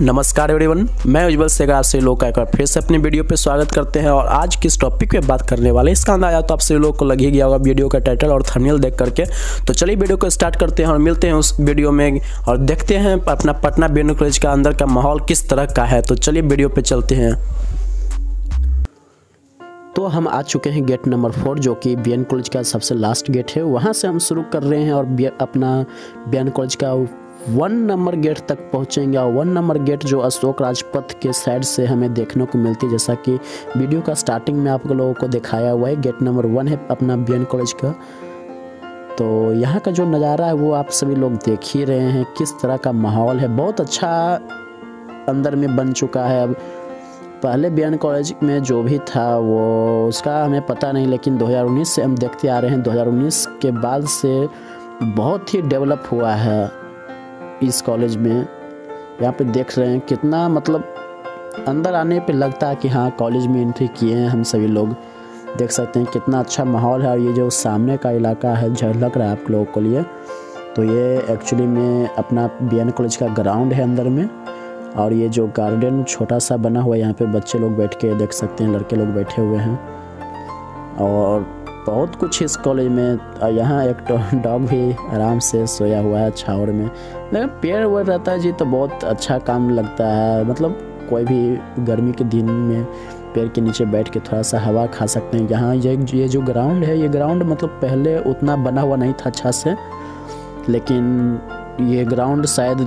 नमस्कार एवरीवन, मैं उज्जवल से आप सभी लोग का एक बार फिर से अपने वीडियो पे स्वागत करते हैं। और आज किस टॉपिक पे बात करने वाले हैं इसका अंदाजा तो आप सभी लोग को लग ही गया होगा वीडियो का टाइटल और थंबनेल देख करके। तो चलिए वीडियो को स्टार्ट करते हैं और मिलते हैं उस वीडियो में और देखते हैं अपना पटना बी एन कॉलेज का अंदर का माहौल किस तरह का है। तो चलिए वीडियो पे चलते हैं। तो हम आ चुके हैं गेट नंबर 4 जो कि बी एन कॉलेज का सबसे लास्ट गेट है, वहाँ से हम शुरू कर रहे हैं और अपना बी एन कॉलेज का 1 नंबर गेट तक पहुंचेंगे। और 1 नंबर गेट जो अशोक राजपथ के साइड से हमें देखने को मिलती है, जैसा कि वीडियो का स्टार्टिंग में आप लोगों को दिखाया हुआ है। गेट नंबर 1 है अपना बी एन कॉलेज का। तो यहाँ का जो नज़ारा है वो आप सभी लोग देख ही रहे हैं किस तरह का माहौल है, बहुत अच्छा अंदर में बन चुका है। अब पहले बी एन कॉलेज में जो भी था वो उसका हमें पता नहीं, लेकिन 2019 से हम देखते आ रहे हैं, 2019 के बाद से बहुत ही डेवलप हुआ है इस कॉलेज में। यहाँ पे देख रहे हैं कितना, मतलब अंदर आने पे लगता है कि हाँ कॉलेज में एंट्री किए हैं। हम सभी लोग देख सकते हैं कितना अच्छा माहौल है। और ये जो सामने का इलाका है झलक रहा है आप लोगों के लिए, तो ये एक्चुअली में अपना बी एन कॉलेज का ग्राउंड है अंदर में। और ये जो गार्डन छोटा सा बना हुआ है यहाँ पे बच्चे लोग बैठ के देख सकते हैं, लड़के लोग बैठे हुए हैं और बहुत कुछ इस कॉलेज में। यहाँ एक डॉग भी आराम से सोया हुआ है छावर में, लेकिन पेड़ वेड़ रहता है जी तो बहुत अच्छा काम लगता है। मतलब कोई भी गर्मी के दिन में पेड़ के नीचे बैठ के थोड़ा सा हवा खा सकते हैं। यहाँ ये जो ग्राउंड है, ये ग्राउंड मतलब पहले उतना बना हुआ नहीं था अच्छा से, लेकिन ये ग्राउंड शायद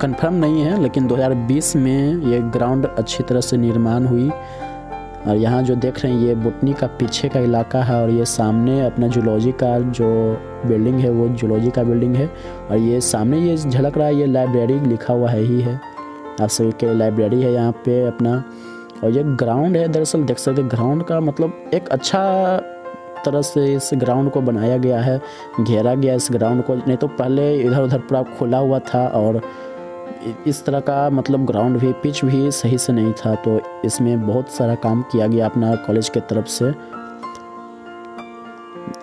कन्फर्म नहीं है, लेकिन 2020 में ये ग्राउंड अच्छी तरह से निर्माण हुई। और यहाँ जो देख रहे हैं ये बुटनी का पीछे का इलाका है और ये सामने अपना जुलॉजी का जो बिल्डिंग है वो जुलॉजी का बिल्डिंग है। और ये सामने ये झलक रहा है ये लाइब्रेरी लिखा हुआ है ही है, आप सभी के लाइब्रेरी है यहाँ पे अपना। और ये ग्राउंड है, दरअसल देख सकते हैं ग्राउंड का मतलब एक अच्छा तरह से इस ग्राउंड को बनाया गया है, घेरा गया इस ग्राउंड को, नहीं तो पहले इधर उधर पूरा खुला हुआ था और इस तरह का मतलब ग्राउंड भी पिच भी सही से नहीं था। तो इसमें बहुत सारा काम किया गया अपना कॉलेज के तरफ से।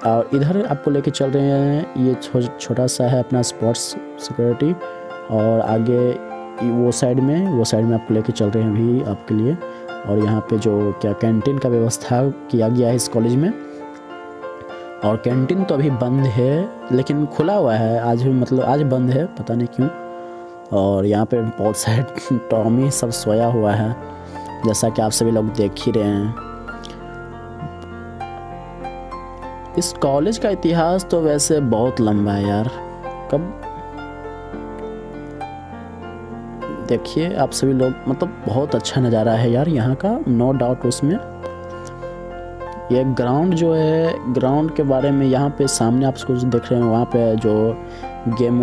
और इधर आपको लेके चल रहे हैं, ये छोटा सा है अपना स्पोर्ट्स सिक्योरिटी और आगे वो साइड में आपको लेके चल रहे हैं अभी आपके लिए। और यहाँ पे जो क्या कैंटीन का व्यवस्था किया गया है इस कॉलेज में, और कैंटीन तो अभी बंद है लेकिन खुला हुआ है आज भी, मतलब आज बंद है पता नहीं क्यों। और यहाँ पे बहुत सारे टॉमी सब सोया हुआ है जैसा कि आप सभी लोग देख ही रहे हैं। इस कॉलेज का इतिहास तो वैसे बहुत लंबा है यार, कब देखिए आप सभी लोग, मतलब बहुत अच्छा नज़ारा है यार यहाँ का, नो डाउट उसमें। ये ग्राउंड जो है, ग्राउंड के बारे में यहाँ पे सामने आप कुछ देख रहे हैं, वहाँ पे जो गेम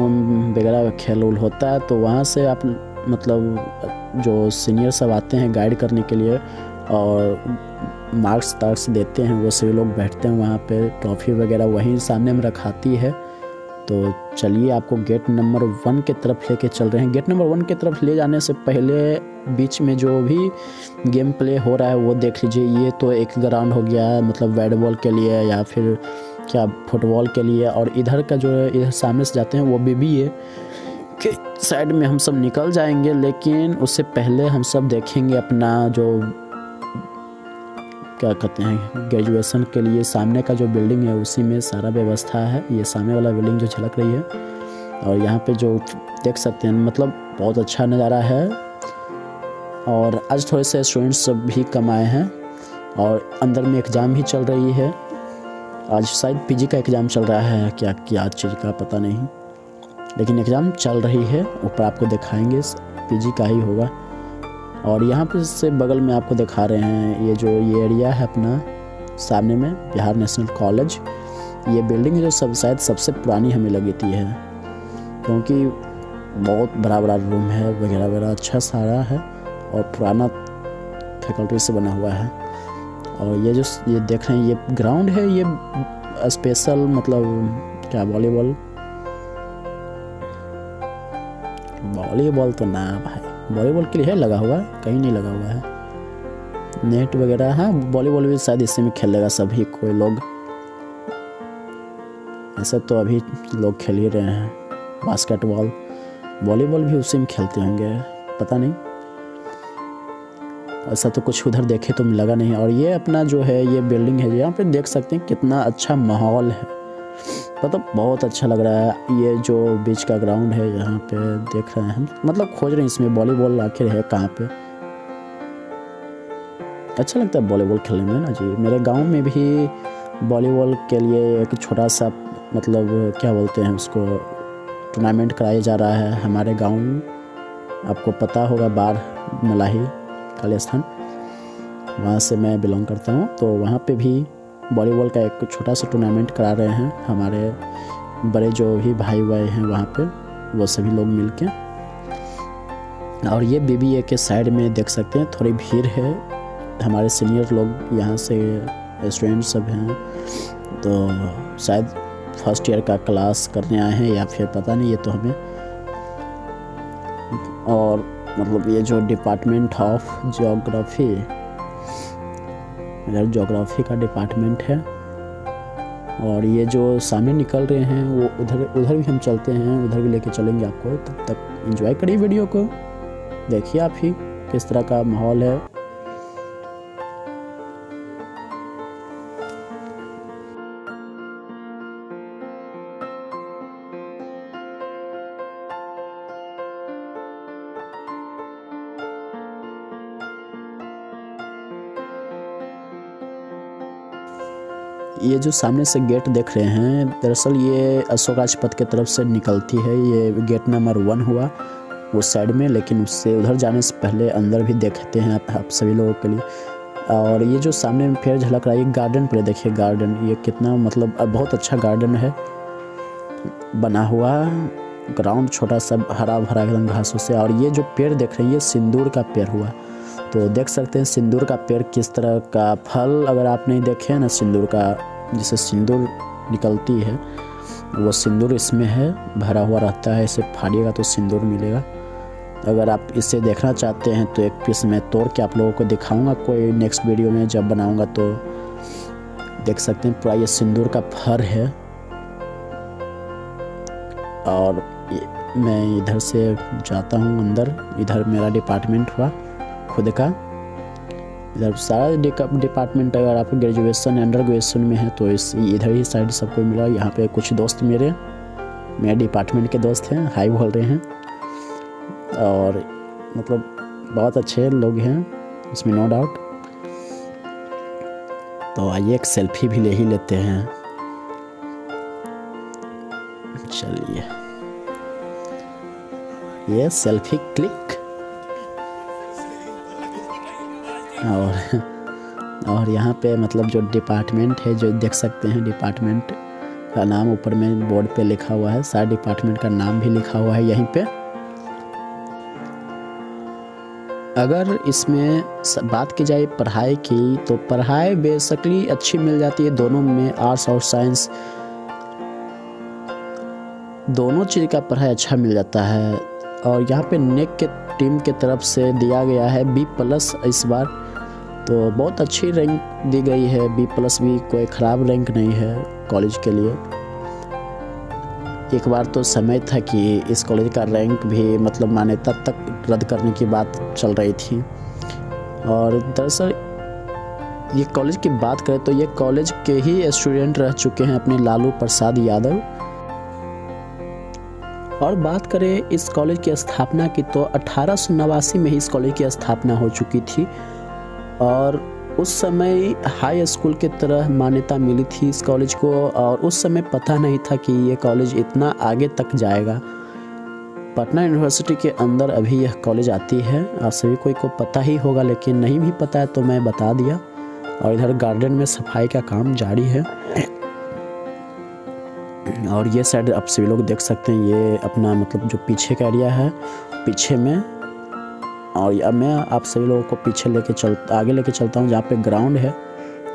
वगैरह खेल उल होता है तो वहाँ से आप मतलब जो सीनियर सब आते हैं गाइड करने के लिए और मार्क्स तार्क्स देते हैं, वो सभी लोग बैठते हैं वहाँ पे। ट्रॉफी वगैरह वहीं सामने में रखाती है। तो चलिए आपको गेट नंबर 1 के तरफ लेके चल रहे हैं। गेट नंबर 1 के तरफ ले जाने से पहले बीच में जो भी गेम प्ले हो रहा है वो देख लीजिए। ये तो एक ग्राउंड हो गया है मतलब बैट बॉल के लिए या फिर क्या फुटबॉल के लिए। और इधर का जो है इधर सामने से जाते हैं वो बीबीए के साइड में हम सब निकल जाएंगे, लेकिन उससे पहले हम सब देखेंगे अपना जो क्या कहते हैं ग्रेजुएशन के लिए। सामने का जो बिल्डिंग है उसी में सारा व्यवस्था है, ये सामने वाला बिल्डिंग जो झलक रही है। और यहाँ पे जो देख सकते हैं मतलब बहुत अच्छा नज़ारा है। और आज थोड़े से स्टूडेंट्स सब भी कम आए हैं और अंदर में एग्ज़ाम भी चल रही है, आज शायद पीजी का एग्ज़ाम चल रहा है क्या क्या चीज़ का पता नहीं, लेकिन एग्ज़ाम चल रही है। ऊपर आपको दिखाएंगे पीजी का ही होगा। और यहाँ पे से बगल में आपको दिखा रहे हैं ये जो ये एरिया है अपना सामने में बिहार नेशनल कॉलेज। ये बिल्डिंग जो सब शायद सबसे पुरानी हमें लगती है क्योंकि बहुत बड़ा बड़ा रूम है वगैरह वगैरह, अच्छा सारा है और पुराना फैकल्टी से बना हुआ है। और ये जो ये देख रहे हैं ये ग्राउंड है, ये स्पेशल मतलब क्या वॉलीबॉल तो ना भाई, वॉलीबॉल के लिए लगा हुआ है, कहीं नहीं लगा हुआ है। नेट वगैरह है। वॉलीबॉल भी शायद इसी में खेलेगा सभी कोई लोग, ऐसा तो अभी लोग खेल ही रहे हैं। बास्केटबॉल वॉलीबॉल भी उसी में खेलते होंगे, पता नहीं, ऐसा तो कुछ उधर देखे तो लगा नहीं। और ये अपना जो है ये बिल्डिंग है, यहाँ पे देख सकते हैं कितना अच्छा माहौल है, मतलब बहुत अच्छा लग रहा है। ये जो बीच का ग्राउंड है यहाँ पे देख रहे हैं, मतलब खोज रहे हैं इसमें वॉलीबॉल आखिर है कहाँ पे। अच्छा लगता है वॉलीबॉल खेलने में ना जी। मेरे गांव में भी वॉलीबॉल के लिए एक छोटा सा मतलब क्या बोलते हैं उसको, टूर्नामेंट कराया जा रहा है हमारे गाँव में। आपको पता होगा बाढ़ मलाही कल्या स्थान, वहाँ से मैं बिलोंग करता हूँ, तो वहाँ पर भी वॉलीबॉल का एक छोटा सा टूर्नामेंट करा रहे हैं। हमारे बड़े जो भी भाई भाई हैं वहाँ पे, वो सभी लोग मिलके। और ये बीबीए के साइड में देख सकते हैं थोड़ी भीड़ है, हमारे सीनियर लोग यहाँ से स्टूडेंट सब हैं, तो शायद फर्स्ट ईयर का क्लास करने आए हैं या फिर पता नहीं, ये तो हमें। और मतलब ये जो डिपार्टमेंट ऑफ ज्योग्राफी, इधर ज्योग्राफी का डिपार्टमेंट है। और ये जो सामने निकल रहे हैं वो उधर भी हम चलते हैं, उधर भी लेके चलेंगे आपको। तब तक एंजॉय करिए वीडियो को, देखिए आप ही किस तरह का माहौल है। ये जो सामने से गेट देख रहे हैं, दरअसल ये अशोक राजपथ की तरफ से निकलती है, ये गेट नंबर 1 हुआ वो साइड में। लेकिन उससे उधर जाने से पहले अंदर भी देखते हैं आप सभी लोगों के लिए। और ये जो सामने में पेड़ झलक रहा है, ये गार्डन पर देखिए, गार्डन ये कितना मतलब बहुत अच्छा गार्डन है बना हुआ। ग्राउंड छोटा सा हरा भरा एकदम घासों से। और ये जो पेड़ देख रहे हैं ये सिंदूर का पेड़ हुआ, तो देख सकते हैं सिंदूर का पेड़ किस तरह का फल। अगर आपने देखे ना सिंदूर का, जिसे सिंदूर निकलती है वो सिंदूर इसमें है भरा हुआ रहता है, इसे फाड़िएगा तो सिंदूर मिलेगा। अगर आप इसे देखना चाहते हैं तो एक पीस मैं तोड़ के आप लोगों को दिखाऊंगा कोई नेक्स्ट वीडियो में जब बनाऊंगा, तो देख सकते हैं पूरा ये सिंदूर का फल है। और मैं इधर से जाता हूँ अंदर, इधर मेरा डिपार्टमेंट हुआ खुद का। इधर सारा डिपार्टमेंट, अगर आप ग्रेजुएशन अंडर ग्रेजुएशन में है तो इस इधर ही साइड सबको मिला। यहाँ पे कुछ दोस्त मेरे डिपार्टमेंट के दोस्त हैं, हाई बोल रहे हैं, और मतलब बहुत अच्छे लोग हैं इसमें नो डाउट। तो आइए एक सेल्फी भी ले ही लेते हैं, चलिए ये सेल्फी क्लिक। और यहाँ पे मतलब जो डिपार्टमेंट है, जो देख सकते हैं डिपार्टमेंट का नाम ऊपर में बोर्ड पे लिखा हुआ है, सारे डिपार्टमेंट का नाम भी लिखा हुआ है यहीं पे। अगर इसमें बात की जाए पढ़ाई की, तो पढ़ाई बेसिकली अच्छी मिल जाती है दोनों में, आर्ट्स और साइंस दोनों चीज़ का पढ़ाई अच्छा मिल जाता है। और यहाँ पे नेक के टीम के तरफ से दिया गया है B+ इस बार, तो बहुत अच्छी रैंक दी गई है। B+ भी कोई ख़राब रैंक नहीं है कॉलेज के लिए। एक बार तो समय था कि इस कॉलेज का रैंक भी मतलब मान्यता तक रद्द करने की बात चल रही थी। और दरअसल ये कॉलेज की बात करें तो ये कॉलेज के ही स्टूडेंट रह चुके हैं अपने लालू प्रसाद यादव। और बात करें इस कॉलेज की स्थापना की, तो 1889 में ही इस कॉलेज की स्थापना हो चुकी थी। और उस समय हाई स्कूल की तरह मान्यता मिली थी इस कॉलेज को, और उस समय पता नहीं था कि ये कॉलेज इतना आगे तक जाएगा। पटना यूनिवर्सिटी के अंदर अभी यह कॉलेज आती है, आप सभी कोई को पता ही होगा, लेकिन नहीं भी पता है तो मैं बता दिया। और इधर गार्डन में सफाई का काम जारी है। और ये साइड आप सभी लोग देख सकते हैं, ये अपना मतलब जो पीछे का एरिया है पीछे में। और अब मैं आप सभी लोगों को पीछे लेके आगे लेके चलता हूँ जहाँ पे ग्राउंड है।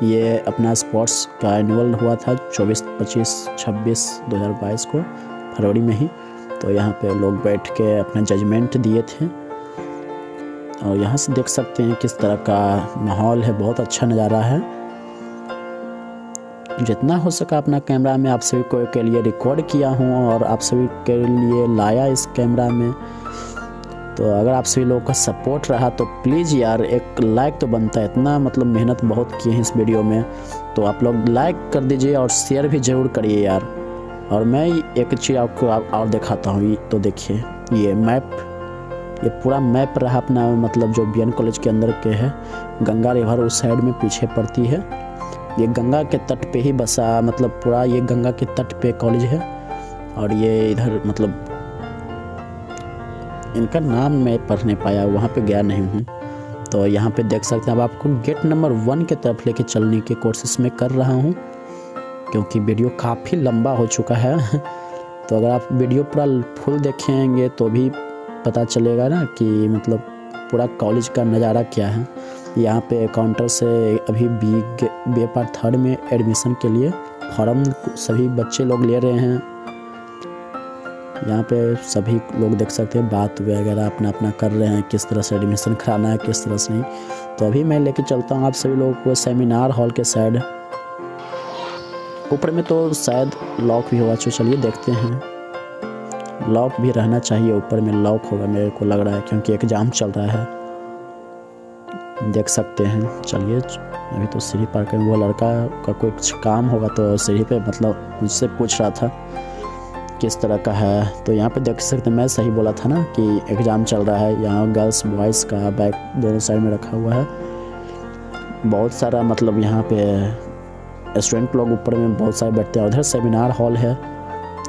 ये अपना स्पोर्ट्स का एनुअल हुआ था 24, 25, 26, 2022 को फरवरी में ही, तो यहाँ पे लोग बैठ के अपना जजमेंट दिए थे। और यहाँ से देख सकते हैं किस तरह का माहौल है, बहुत अच्छा नज़ारा है। जितना हो सका अपना कैमरा में आप सभी को के लिए रिकॉर्ड किया हूँ और आप सभी के लिए लाया इस कैमरा में। तो अगर आप सभी लोगों का सपोर्ट रहा तो प्लीज़ यार एक लाइक तो बनता है, इतना मतलब मेहनत बहुत की है इस वीडियो में, तो आप लोग लाइक कर दीजिए और शेयर भी ज़रूर करिए यार। और मैं एक चीज़ आपको और दिखाता हूँ, तो देखिए ये मैप, ये पूरा मैप रहा अपना, मतलब जो बी एन कॉलेज के अंदर के है। गंगा रिवर उस साइड में पीछे पड़ती है, ये गंगा के तट पे ही बसा, मतलब पूरा ये गंगा के तट पे कॉलेज है। और ये इधर मतलब इनका नाम मैं पढ़ नहीं पाया, वहाँ पे गया नहीं हूँ। तो यहाँ पे देख सकते हैं अब आपको गेट नंबर 1 की तरफ लेके चलने की कोशिश में कर रहा हूँ, क्योंकि वीडियो काफ़ी लंबा हो चुका है। तो अगर आप वीडियो पूरा फुल देखेंगे तो भी पता चलेगा ना कि मतलब पूरा कॉलेज का नज़ारा क्या है। यहाँ पे काउंटर से अभी बी पार्ट 3 में एडमिशन के लिए फॉर्म सभी बच्चे लोग ले रहे हैं। यहाँ पे सभी लोग देख सकते हैं बात वगैरह अपना अपना कर रहे हैं, किस तरह से एडमिशन कराना है किस तरह से नहीं। तो अभी मैं लेके चलता हूँ आप सभी लोगों को सेमिनार हॉल के साइड, ऊपर में तो शायद लॉक भी होगा, तो चलिए देखते हैं। लॉक भी रहना चाहिए, ऊपर में लॉक होगा मेरे को लग रहा है, क्योंकि एग्जाम चल रहा है, देख सकते हैं। चलिए अभी तो सीढ़ी पार कर, वो लड़का का कोई काम होगा तो सीढ़ी पे मतलब मुझसे पूछ रहा था किस तरह का है। तो यहाँ पे देख सकते हैं, मैं सही बोला था ना कि एग्ज़ाम चल रहा है। यहाँ गर्ल्स बॉयज़ का बैग दोनों साइड में रखा हुआ है, बहुत सारा मतलब यहाँ पे स्टूडेंट लोग ऊपर में बहुत सारे बैठते हैं। उधर सेमिनार हॉल है,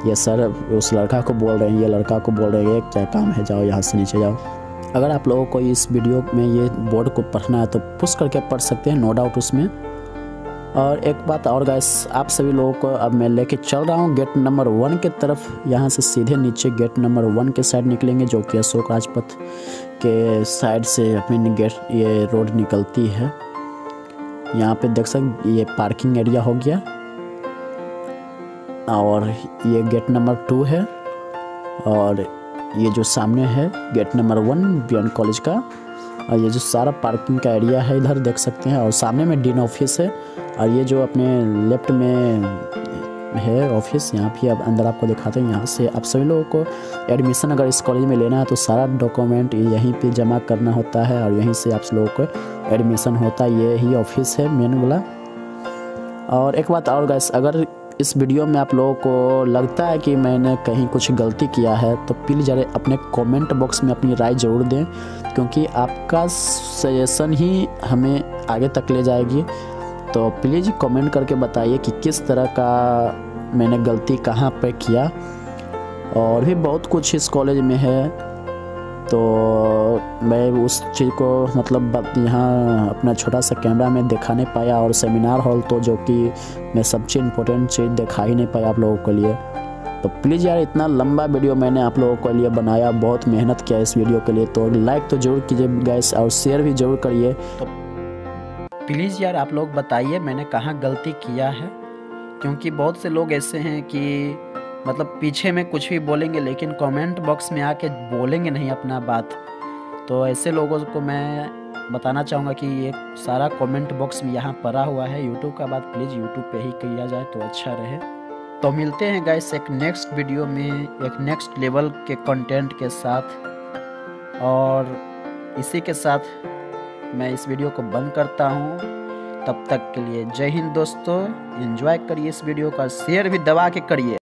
ये सर उस लड़का को बोल रहे हैं, ये लड़का को बोल रहे हैं क्या काम है, जाओ यहाँ से नीचे जाओ। अगर आप लोगों को इस वीडियो में ये बोर्ड को पढ़ना है तो पुश करके पढ़ सकते हैं, नो डाउट उसमें। और एक बात और गाइस, आप सभी लोगों को अब मैं लेके चल रहा हूँ गेट नंबर 1 की तरफ। यहाँ से सीधे नीचे गेट नंबर 1 के साइड निकलेंगे, जो कि अशोक राजपथ के साइड से अपनी गेट ये रोड निकलती है। यहाँ पर देख सकते ये पार्किंग एरिया हो गया, और ये गेट नंबर 2 है, और ये जो सामने है gate number 1 B N college का। और ये जो सारा पार्किंग का एरिया है इधर देख सकते हैं, और सामने में डीन ऑफिस है, और ये जो अपने लेफ्ट में है ऑफिस, यहाँ भी अब अंदर आपको दिखाते हैं। यहाँ से आप सभी लोगों को एडमिशन अगर इस कॉलेज में लेना है तो सारा डॉक्यूमेंट यहीं पे जमा करना होता है, और यहीं से आप लोगों को एडमिशन होता है। ये ही ऑफिस है मेन वाला। और एक बात और गाइस, अगर इस वीडियो में आप लोगों को लगता है कि मैंने कहीं कुछ गलती किया है तो प्लीज़ यार अपने कमेंट बॉक्स में अपनी राय ज़रूर दें, क्योंकि आपका सजेशन ही हमें आगे तक ले जाएगी। तो प्लीज़ कमेंट करके बताइए कि किस तरह का मैंने गलती कहाँ पर किया, और भी बहुत कुछ इस कॉलेज में है। तो मैं उस चीज़ को मतलब यहाँ अपना छोटा सा कैमरा में दिखा नहीं पाया, और सेमिनार हॉल तो जो कि मैं सबसे इम्पोर्टेंट चीज़ दिखा ही नहीं पाया आप लोगों के लिए। तो प्लीज़ यार इतना लंबा वीडियो मैंने आप लोगों के लिए बनाया, बहुत मेहनत किया इस वीडियो के लिए, तो लाइक तो ज़रूर कीजिए गाइस और शेयर भी ज़रूर करिए। तो प्लीज़ यार आप लोग बताइए मैंने कहाँ गलती किया है, क्योंकि बहुत से लोग ऐसे हैं कि मतलब पीछे में कुछ भी बोलेंगे लेकिन कमेंट बॉक्स में आके बोलेंगे नहीं अपना बात। तो ऐसे लोगों को मैं बताना चाहूँगा कि ये सारा कमेंट बॉक्स में यहाँ पड़ा हुआ है, यूट्यूब का बात प्लीज़ यूट्यूब पे ही किया जाए तो अच्छा रहे। तो मिलते हैं गाइस एक नेक्स्ट वीडियो में एक नेक्स्ट लेवल के कंटेंट के साथ, और इसी के साथ मैं इस वीडियो को बंद करता हूँ। तब तक के लिए जय हिंद दोस्तों, एंजॉय करिए इस वीडियो का, शेयर भी दबा के करिए।